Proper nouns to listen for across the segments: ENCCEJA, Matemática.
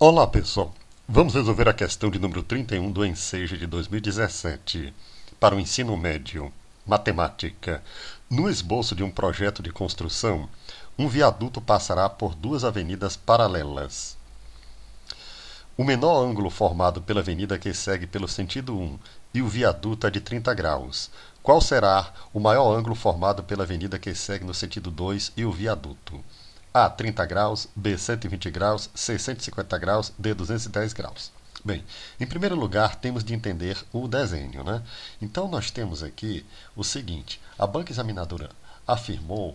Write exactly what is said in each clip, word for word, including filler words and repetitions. Olá pessoal, vamos resolver a questão de número trinta e um do ENCCEJA de dois mil e dezessete para o ensino médio, matemática. No esboço de um projeto de construção, um viaduto passará por duas avenidas paralelas. O menor ângulo formado pela avenida que segue pelo sentido um e o viaduto é de trinta graus. Qual será o maior ângulo formado pela avenida que segue no sentido dois e o viaduto? A, trinta graus, B, cento e vinte graus, C, cento e cinquenta graus, D, duzentos e dez graus. Bem, em primeiro lugar, temos de entender o desenho, né? Então, nós temos aqui o seguinte. A banca examinadora afirmou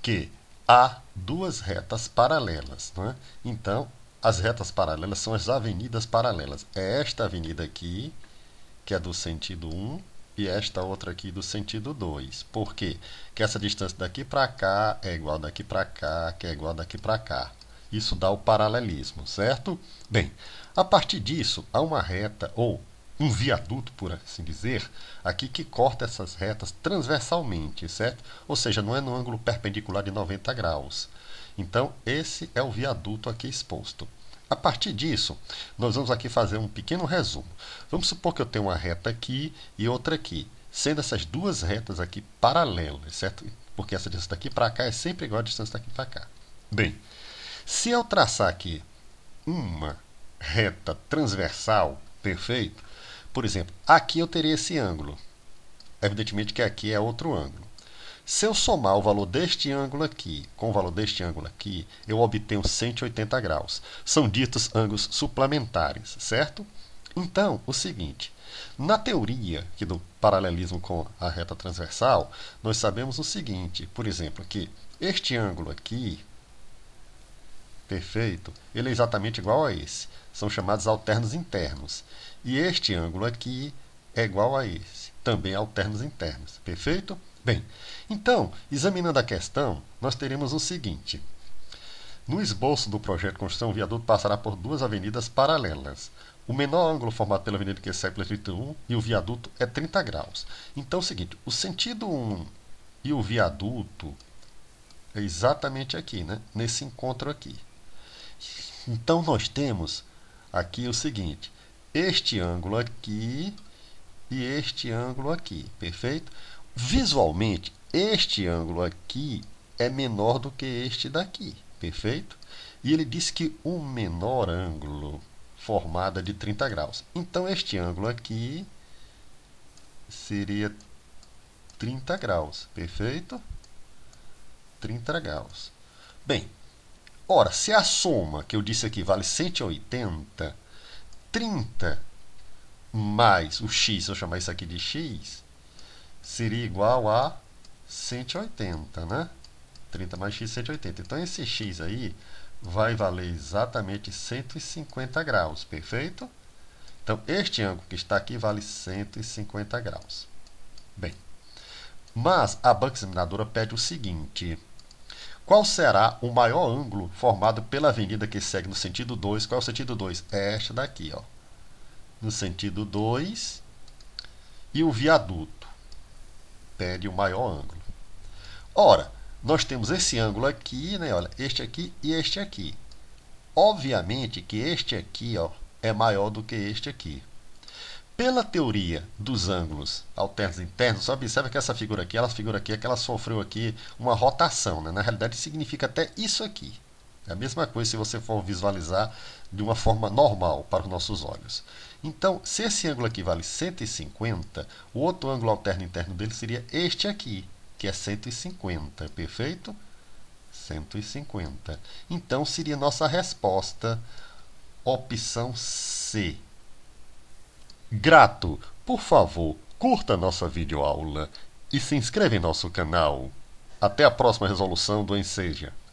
que há duas retas paralelas, né? Então, as retas paralelas são as avenidas paralelas. É esta avenida aqui, que é do sentido um, e esta outra aqui do sentido dois. Por quê? Que essa distância daqui para cá é igual daqui para cá, que é igual daqui para cá. Isso dá o paralelismo, certo? Bem, a partir disso, há uma reta, ou um viaduto, por assim dizer, aqui que corta essas retas transversalmente, certo? Ou seja, não é no ângulo perpendicular de noventa graus. Então, esse é o viaduto aqui exposto. A partir disso, nós vamos aqui fazer um pequeno resumo. Vamos supor que eu tenho uma reta aqui e outra aqui, sendo essas duas retas aqui paralelas, certo? Porque essa distância daqui para cá é sempre igual à distância daqui para cá. Bem, se eu traçar aqui uma reta transversal, perfeito? Por exemplo, aqui eu teria esse ângulo. Evidentemente que aqui é outro ângulo. Se eu somar o valor deste ângulo aqui com o valor deste ângulo aqui, eu obtenho cento e oitenta graus. São ditos ângulos suplementares, certo? Então, o seguinte, na teoria aqui do paralelismo com a reta transversal, nós sabemos o seguinte, por exemplo, que este ângulo aqui, perfeito, ele é exatamente igual a esse. São chamados alternos internos. E este ângulo aqui é igual a esse, também alternos internos, perfeito? Bem, então, examinando a questão, nós teremos o seguinte. No esboço do projeto de construção, o viaduto passará por duas avenidas paralelas. O menor ângulo formado pela avenida que segue pelo sentido um e o viaduto é trinta graus. Então, é o seguinte, o sentido um e o viaduto é exatamente aqui, né? Nesse encontro aqui. Então, nós temos aqui o seguinte, este ângulo aqui e este ângulo aqui, perfeito? Visualmente, este ângulo aqui é menor do que este daqui, perfeito? E ele diz que o menor ângulo formado é de trinta graus. Então, este ângulo aqui seria trinta graus, perfeito? trinta graus. Bem, ora, se a soma que eu disse aqui vale cento e oitenta, trinta mais o x, se eu chamar isso aqui de x, seria igual a cento e oitenta, né? trinta mais x, cento e oitenta. Então, esse x aí vai valer exatamente cento e cinquenta graus, perfeito? Então, este ângulo que está aqui vale cento e cinquenta graus. Bem, mas a banca examinadora pede o seguinte. Qual será o maior ângulo formado pela avenida que segue no sentido dois? Qual é o sentido dois? É esta daqui, ó. No sentido dois e o viaduto pede o maior ângulo. Ora, nós temos esse ângulo aqui, né? Olha, este aqui e este aqui. Obviamente que este aqui, ó, é maior do que este aqui. Pela teoria dos ângulos alternos internos, só observa que essa figura aqui, ela figura aqui, é que ela sofreu aqui uma rotação, né? Na realidade, significa até isso aqui. É a mesma coisa se você for visualizar de uma forma normal para os nossos olhos. Então, se esse ângulo aqui vale cento e cinquenta, o outro ângulo alterno interno dele seria este aqui, que é cento e cinquenta, perfeito? cento e cinquenta. Então, seria nossa resposta, opção C. Grato, por favor, curta nossa videoaula e se inscreva em nosso canal. Até a próxima resolução do ENCCEJA.